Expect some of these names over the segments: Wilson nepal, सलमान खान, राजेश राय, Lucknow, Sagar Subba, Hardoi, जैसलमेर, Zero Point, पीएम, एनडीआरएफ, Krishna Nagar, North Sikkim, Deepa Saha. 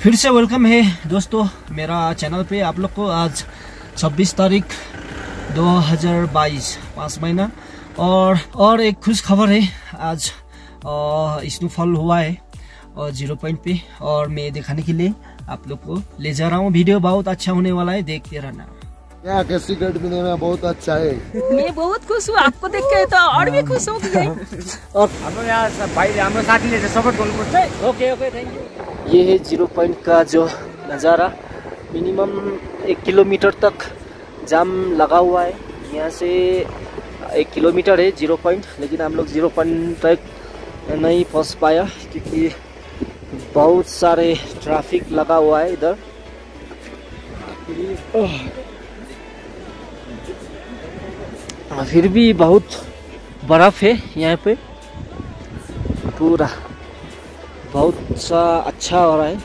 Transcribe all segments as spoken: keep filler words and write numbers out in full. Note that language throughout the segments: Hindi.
फिर से वेलकम है दोस्तों मेरा चैनल पे। आप लोग को आज छब्बीस तारीख दो हज़ार बाईस पाँच महीना और और एक खुश खबर है, आज स्नोफॉल हुआ है और जीरो पॉइंट पे, और मैं दिखाने के लिए आप लोग को ले जा रहा हूँ। वीडियो बहुत अच्छा होने वाला है, देखते रहना। यहाँ का सिगरेट पीने में बहुत अच्छा है। मैं बहुत खुश हूँ आपको देख के, तो और भी खुश हो गए। और हम यहाँ भाई हम साथ ही लेते सपोर्ट करते हैं। Okay okay thank you. ये है जीरो पॉइंट का जो नज़ारा। मिनिमम एक किलोमीटर तक जाम लगा हुआ है। यहाँ से एक किलोमीटर है जीरो पॉइंट, लेकिन हम लोग जीरो पॉइंट तक नहीं पहुँच पाया क्योंकि बहुत सारे ट्रैफिक लगा हुआ है इधर। फिर भी बहुत बर्फ है यहाँ पे, पूरा बहुत सा अच्छा हो रहा है।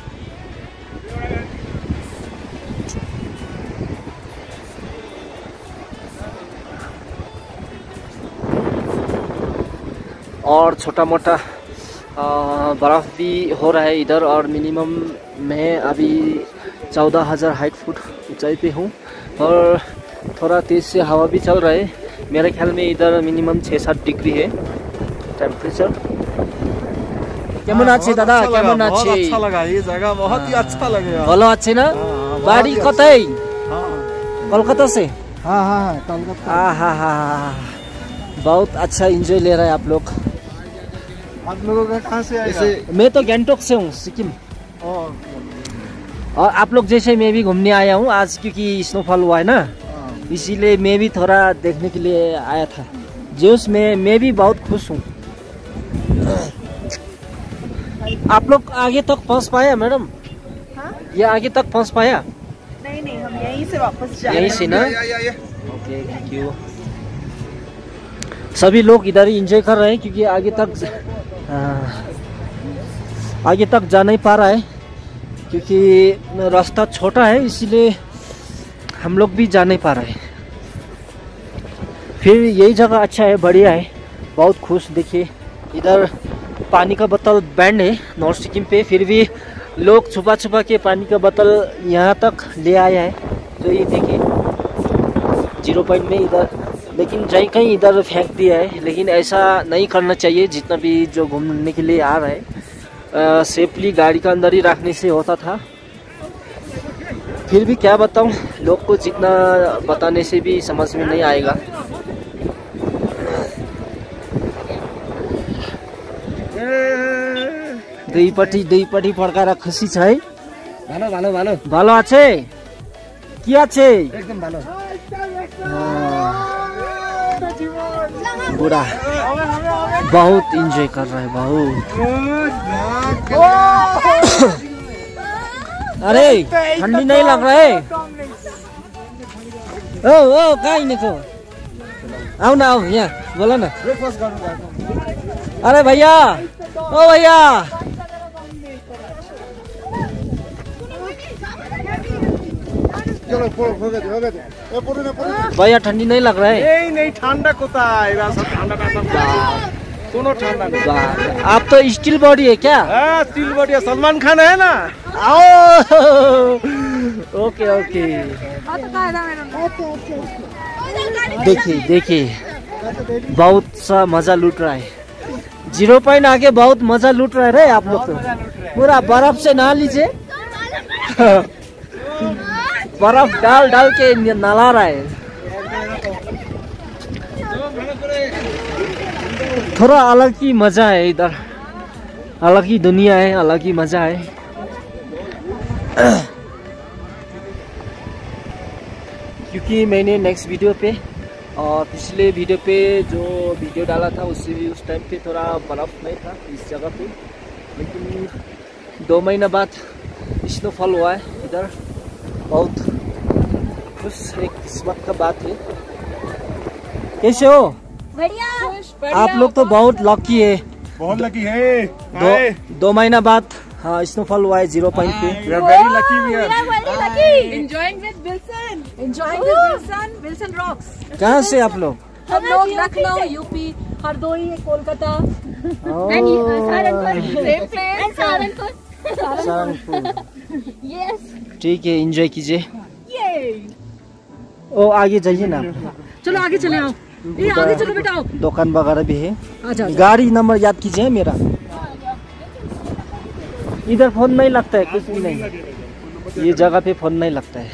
और छोटा मोटा बर्फ भी हो रहा है इधर। और मिनिमम मैं अभी चौदह हज़ार हाइट फुट ऊंचाई पे हूँ और थोड़ा तेज़ से हवा भी चल रहा है। मेरे ख्याल में इधर मिनिमम छः सात डिग्री है टेम्परेचर। केमन अच्छे दादा, केमन अच्छे। बहुत अच्छा लगा ये जगह, बहुत ही अच्छा लगेगा। भलो अच्छे ना। बाड़ी कतई? कोलकाता से। हाँ हाँ कोलकाता। हाँ हाँ हाँ बहुत अच्छा एंजॉय ले रहे हैं आप लोग। आप लोगों का कहाँ से आए? मैं तो गैंगटोक से हूँ, सिक्किम। और आप लोग जैसे मैं भी घूमने आया हूँ आज क्योंकि स्नोफॉल हुआ है ना, इसीलिए मैं भी थोड़ा देखने के लिए आया था। जोश में मैं भी बहुत खुश हूँ। आप लोग आगे तक पहुँच पाया मैडम? हाँ? ये आगे तक पहुँच पाया? नहीं नहीं, हम यहीं से वापस जा रहे हैं। यहीं से ना? Okay thank you. सभी लोग इधर ही एंजॉय कर रहे हैं क्योंकि आगे तक आ, आगे तक जा नहीं पा रहा है क्योंकि रास्ता छोटा है, इसीलिए हम लोग भी जा नहीं पा रहे हैं। फिर यही जगह अच्छा है, बढ़िया है, बहुत खुश। देखिए इधर पानी का बोतल बैंड है नॉर्थ सिक्किम पे, फिर भी लोग छुपा छुपा के पानी का बोतल यहाँ तक ले आया है। तो ये देखिए जीरो पॉइंट में इधर, लेकिन कहीं कहीं इधर फेंक दिया है, लेकिन ऐसा नहीं करना चाहिए। जितना भी जो घूमने के लिए आ रहा है सेफली गाड़ी का अंदर ही रखने से होता था। फिर भी क्या बताऊं, लोग को जितना बताने से भी समझ में नहीं आएगा। दुईपटी दुईपटी फड़काएर खुशी छ है। भालो भालो भालो भालो आछे की आछे एकदम भालो। पूरा बहुत एंजॉय कर रहे हैं, बहुत। अरे ठंडी नहीं लग रहा है? ओ ओ कहीं नहीं आओ ना, आओ यहाँ बोला ना। अरे भैया, ओ भैया भैया ठंडी नहीं लग रहा है? नहीं ठंडा कोता है, दोनों ठंडा नहीं। आप तो स्टील बॉडी है क्या? हाँ स्टील बॉडी है, सलमान खान है ना। आओ ओके ओके। देखिए देखिए बहुत सा मजा लूट रहा है जीरो पॉइंट, आगे बहुत मजा लूट रहा है रे आप लोग। तो पूरा बर्फ से ना लीजिए, बर्फ डाल डाल के नला रहा है। थोड़ा अलग ही मजा है इधर, अलग ही दुनिया है, अलग ही मजा है। क्योंकि मैंने नेक्स्ट वीडियो पे और पिछले वीडियो पे जो वीडियो डाला था उससे भी उस टाइम पे थोड़ा बर्फ नहीं था इस जगह पे, लेकिन दो महीना बाद स्नोफॉल हुआ है इधर। बहुत खुश, एक किस्मत का बात है। कैसे हो? बढ़िया। आप लोग तो बहुत लकी है, बहुत लकी है। दो, दो महीना बाद हाँ स्नोफॉल हुआ है जीरो पॉइंट पे। We are very lucky, we are very lucky. Enjoying with Wilson, enjoying with Wilson, Wilson rocks. कहाँ से आप लोग? हम लोग लखनऊ, यूपी, हरदोई, कोलकाता एंड सहारनपुर। सहारनपुर। ठीक है, एंजॉय कीजिए। ओ आगे जाइए ना, चलो आगे चले आओ, ये आगे चलो बेटा आओ। दुकान वगैरह भी है। गाड़ी नंबर याद कीजिए मेरा। इधर फोन नहीं लगता है, कुछ भी नहीं, ये जगह पे फोन नहीं लगता है।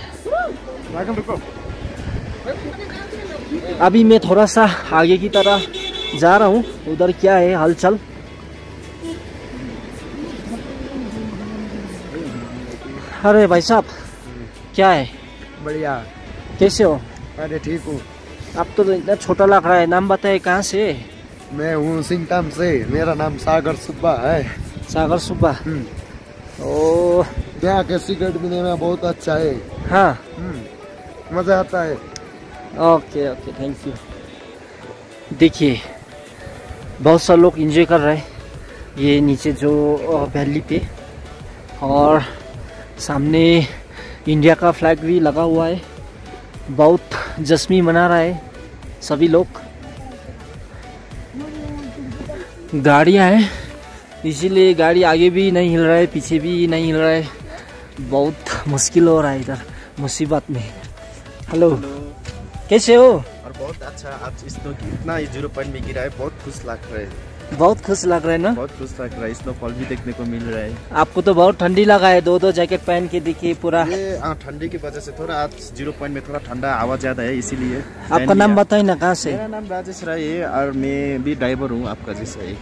अभी मैं थोड़ा सा आगे की तरह जा रहा हूँ, उधर क्या है हलचल। अरे भाई साहब क्या है? बढ़िया, कैसे हो? अरे ठीक हूँ। आप तो इतना छोटा लग रहा है, नाम बताए कहाँ से? मैं हूँ सिंगटाम से, मेरा नाम सागर सुब्बा है। सागर सुब्बा, ओ यहाँ के सिगरेट पीने में बहुत अच्छा है। हाँ मज़ा आता है। Okay okay thank you. देखिए बहुत सारे लोग एंजॉय कर रहे हैं, ये नीचे जो वैली पे, और सामने इंडिया का फ्लैग भी लगा हुआ है। बहुत जश्न मना रहा है सभी लोग। गाड़ियाँ हैं इसीलिए गाड़ी आगे भी नहीं हिल रहा है, पीछे भी नहीं हिल रहा है। बहुत मुश्किल हो रहा है इधर मुसीबत में। हेलो, कैसे हो? और बहुत अच्छा, आज स्नो इतना जीरो पॉइंट में गिरा है, बहुत खुश लग रहा है। बहुत खुश लग रहा है ना? बहुत खुश लग रहा है, स्नोफॉल भी देखने को मिल रहा है। आपको तो बहुत ठंडी लगा है, दो दो जैकेट पहन के देखिए पूरा। ठंडी की वजह से थोड़ा आज जीरो पॉइंट में थोड़ा ठंडा हवा ज्यादा है, इसीलिए। आपका नाम बताए ना कहाँ से? मेरा नाम राजेश राय है और मैं भी ड्राइवर हूँ आपका जैसा एक।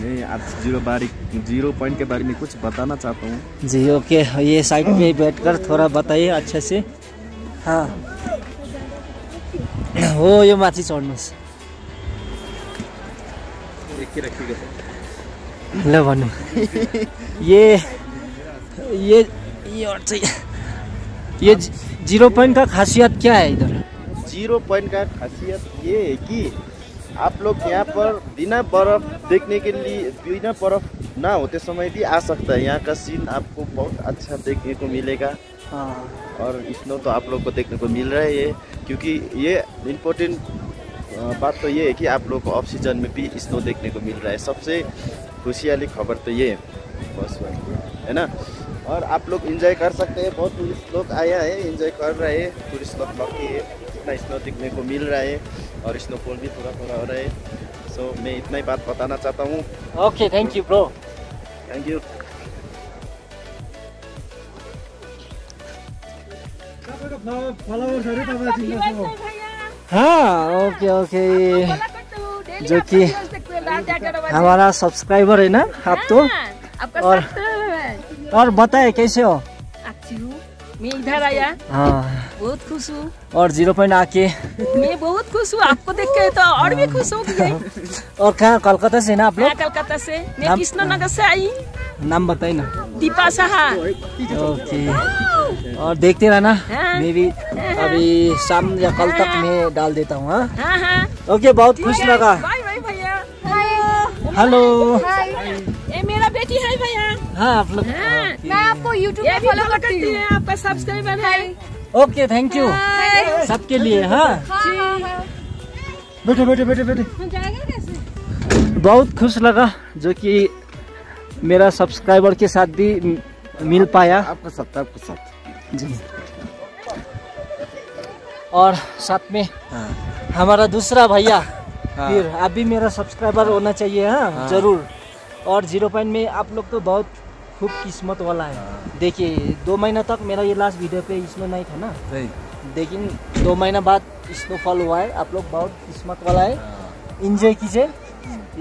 मैं आप जीरो बारी जीरो पॉइंट के बारे में कुछ बताना चाहता हूँ जी। ओके, ये साइड में बैठकर थोड़ा बताइए अच्छे से। हाँ हो, ये माथि चढ़ना ल भन। ये ये ये, ये जीरो पॉइंट का खासियत क्या है इधर? जीरो पॉइंट का खासियत ये है कि आप लोग यहाँ पर बिना बर्फ देखने के लिए, बिना बर्फ ना होते समय भी आ सकता है। यहाँ का सीन आपको बहुत अच्छा देखने को मिलेगा। हाँ, और स्नो तो आप लोग को देखने को मिल रहा है ये, क्योंकि ये इम्पोर्टेंट बात तो ये है कि आप लोग को ऑफ सीजन में भी स्नो देखने को मिल रहा है। सबसे खुशहाली खबर तो ये बस है ना। और आप लोग इंजॉय कर सकते हैं, बहुत टूरिस्ट लोग आया है, इंजॉय कर रहे हैं। टूरिस्ट लोग लौके है, स्नो दिखने को मिल रहा है और स्नोफॉल भी थोड़ा थोड़ा हो रहा है। सो so, मैं इतना ही बात बताना चाहता हूँ। Okay thank you bro, thank you. हाँ ओके ओके, जो कि हमारा सब्सक्राइबर है ना आप तो। और और बताए कैसे हो? अच्छी हूँ, मैं इधर आया। हाँ बहुत खुश हूँ। और जीरो पॉइंट आके मैं बहुत खुश हूँ, आपको देख के तो और भी खुश हो गई। और कहाँ, कोलकाता से ना आप लोग? कोलकाता से, मैं कृष्णा नगर से आई। नाम बताइए ना। दीपा साहा। ओके, और देखते रहना। हाँ। मैं भी अभी शाम या कल तक मैं डाल देता हूँ। हाँ हाँ हाँ। ओके, बहुत खुश लगा। बाय बाय भैया। हेलो, ये मेरा बेटी है भैया। हाँ आप लोग, मैं आपको यूट्यूब पे फॉलो करती हूँ, आपका सब्सक्राइबर है। ओके थैंक यू सबके लिए। हाँ बैठे बैठे बैठे बैठे। बहुत खुश लगा जो कि मेरा सब्सक्राइबर के साथ भी मिल पाया। आपका साथ, आपका साथ जी। और साथ में हाँ। हमारा दूसरा भैया हाँ। फिर आप भी मेरा सब्सक्राइबर होना चाहिए। हाँ, हाँ। जरूर। और जीरो पॉइंट में आप लोग तो बहुत खूब किस्मत वाला है। देखिए दो महीना तक मेरा ये लास्ट वीडियो पे स्नो नहीं था ना, लेकिन दो महीना बाद स्नोफॉल हुआ है। आप लोग बहुत किस्मत वाला है, एंजॉय कीजिए। ये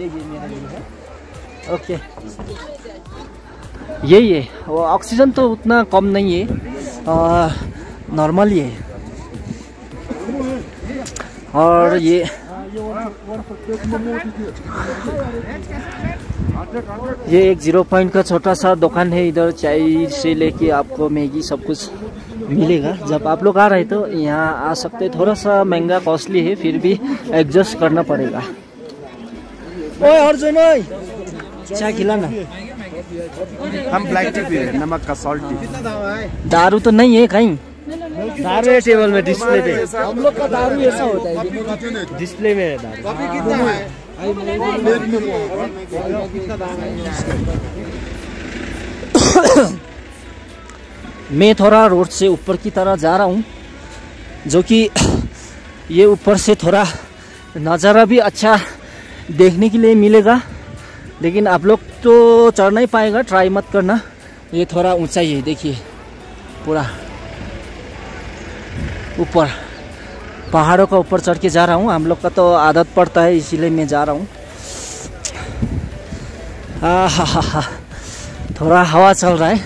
ये मेरा दिन है। ओके यही है, वो ऑक्सीजन तो उतना कम नहीं है, नॉर्मल ही है। और ये ये एक जीरो पॉइंट का छोटा सा दुकान है, इधर चाय से लेके आपको मैगी सब कुछ मिलेगा। जब आप लोग आ रहे तो यहाँ आ सकते। थोड़ा सा महंगा कॉस्टली है, फिर भी एडजस्ट करना पड़ेगा। ओए अर्जुन, ओए चाय खिलाना। हम ब्लैक टी पी रहे हैं, नमक का सॉल्ट टी। दारू तो नहीं है कहीं? दारू है टेबल में, डिस्प्ले पे। हम लोग का दारू ऐसा होता है, डिस्प्ले में है दारू। कितना दाम है? मैं थोड़ा रोड से ऊपर की तरह जा रहा हूँ, जो कि ये ऊपर से थोड़ा नज़ारा भी अच्छा देखने के लिए मिलेगा, लेकिन आप लोग तो चढ़ नहीं पाएगा, ट्राई मत करना। ये थोड़ा ऊंचाई है, देखिए पूरा ऊपर पहाड़ों का ऊपर चढ़ के जा रहा हूँ। हम लोग का तो आदत पड़ता है, इसीलिए मैं जा रहा हूँ। आ हा हा हा, थोड़ा हवा चल रहा है,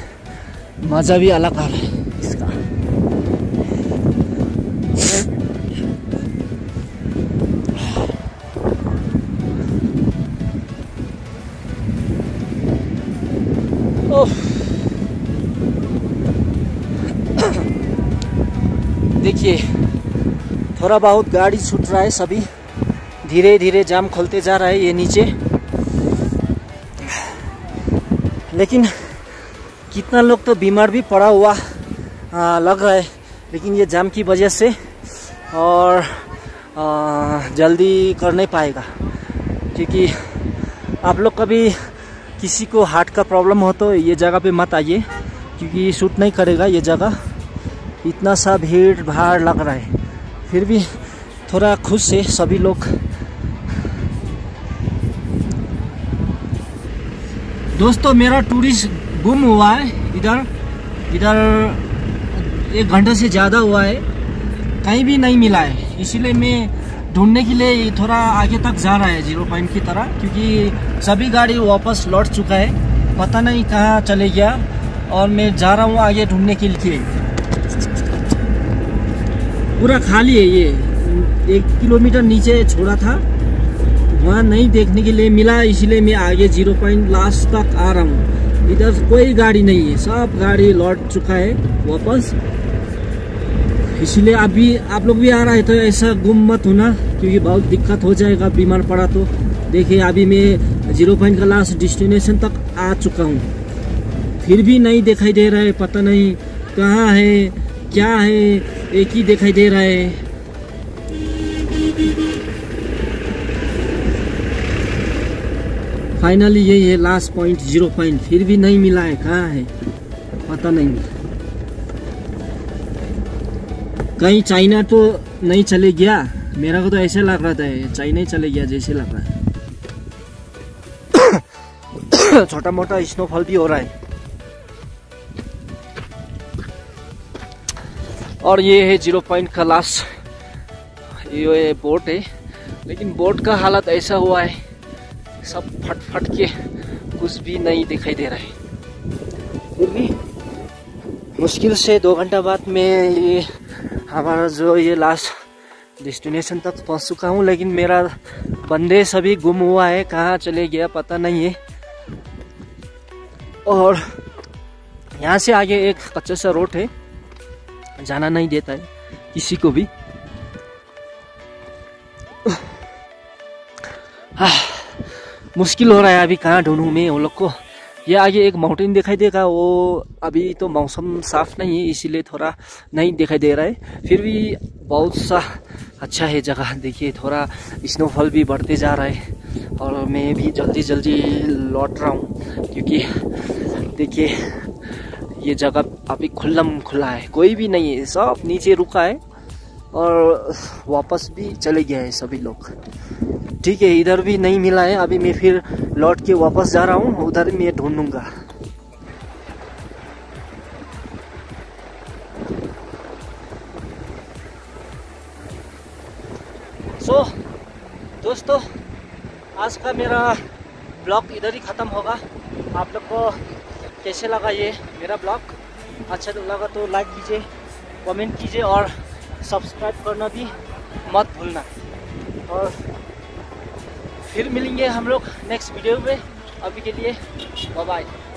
मज़ा भी अलग आ रहा है इसका। देखिए थोड़ा बहुत गाड़ी छूट रहा है, सभी धीरे धीरे जाम खोलते जा रहा है ये नीचे। लेकिन कितना लोग तो बीमार भी पड़ा हुआ आ, लग रहा है, लेकिन ये जाम की वजह से और आ, जल्दी कर नहीं पाएगा। क्योंकि आप लोग कभी किसी को हार्ट का प्रॉब्लम हो तो ये जगह पे मत आइए, क्योंकि शूट नहीं करेगा ये जगह। इतना सा भीड़ भाड़ लग रहा है, फिर भी थोड़ा खुश से सभी लोग। दोस्तों मेरा टूरिस्ट गुम हुआ है, इधर इधर एक घंटे से ज़्यादा हुआ है, कहीं भी नहीं मिला है। इसीलिए मैं ढूंढने के लिए थोड़ा आगे तक जा रहा है जीरो पॉइंट की तरह, क्योंकि सभी गाड़ी वापस लौट चुका है, पता नहीं कहाँ चले गया। और मैं जा रहा हूँ आगे ढूंढने के लिए। पूरा खाली है ये, एक किलोमीटर नीचे छोड़ा था, वहाँ नहीं देखने के लिए मिला, इसीलिए मैं आगे जीरो पॉइंट लास्ट तक आ रहा हूँ। इधर कोई गाड़ी नहीं है, सब गाड़ी लौट चुका है वापस। इसीलिए अभी आप लोग भी आ रहे हैं तो ऐसा गुम मत होना, क्योंकि बहुत दिक्कत हो जाएगा बीमार पड़ा तो। देखिए अभी मैं जीरो पॉइंट का लास्ट डेस्टिनेशन तक आ चुका हूँ, फिर भी नहीं दिखाई दे रहा है, पता नहीं कहाँ है क्या है, एक ही दिखाई दे रहा है। फाइनली यही है लास्ट पॉइंट जीरो पॉइंट, फिर भी नहीं मिला है, कहाँ है पता नहीं। कहीं चाइना तो नहीं चले गया, मेरा को तो ऐसे लग रहा था चाइना ही चले गया जैसे लग रहा है। छोटा मोटा स्नोफॉल भी हो रहा है। और ये है जीरो पॉइंट का लास्ट, ये बोट है, लेकिन बोट का हालत ऐसा हुआ है, सब फट फट के कुछ भी नहीं दिखाई दे रहा है। फिर भी मुश्किल से दो घंटा बाद में ये हमारा जो ये लास्ट डेस्टिनेशन तक पहुंच चुका हूं, लेकिन मेरा बंदे सभी गुम हुआ है, कहाँ चले गया पता नहीं है। और यहाँ से आगे एक कच्चा सा रोड है, जाना नहीं देता है किसी को भी। हाँ मुश्किल हो रहा है, अभी कहाँ ढूंढूं मैं उन लोग को। ये आगे एक माउंटेन दिखाई देगा, वो अभी तो मौसम साफ नहीं है, इसीलिए थोड़ा नहीं दिखाई दे रहा है। फिर भी बहुत सा अच्छा है जगह। देखिए थोड़ा स्नोफॉल भी बढ़ते जा रहा है, और मैं भी जल्दी जल्दी लौट रहा हूँ, क्योंकि देखिए ये जगह अभी खुल्लम खुला है, कोई भी नहीं है, सब नीचे रुका है और वापस भी चले गए हैं सभी लोग। ठीक है, इधर भी नहीं मिला है, अभी मैं फिर लौट के वापस जा रहा हूँ, उधर मैं ढूंढूंगा। सो so, दोस्तों आज का मेरा ब्लॉग इधर ही ख़त्म होगा। आप लोग को कैसे लगा ये मेरा ब्लॉग? अच्छा लगा तो लाइक कीजिए, कमेंट कीजिए और सब्सक्राइब करना भी मत भूलना। और फिर मिलेंगे हम लोग नेक्स्ट वीडियो में, अभी के लिए बाय बाय।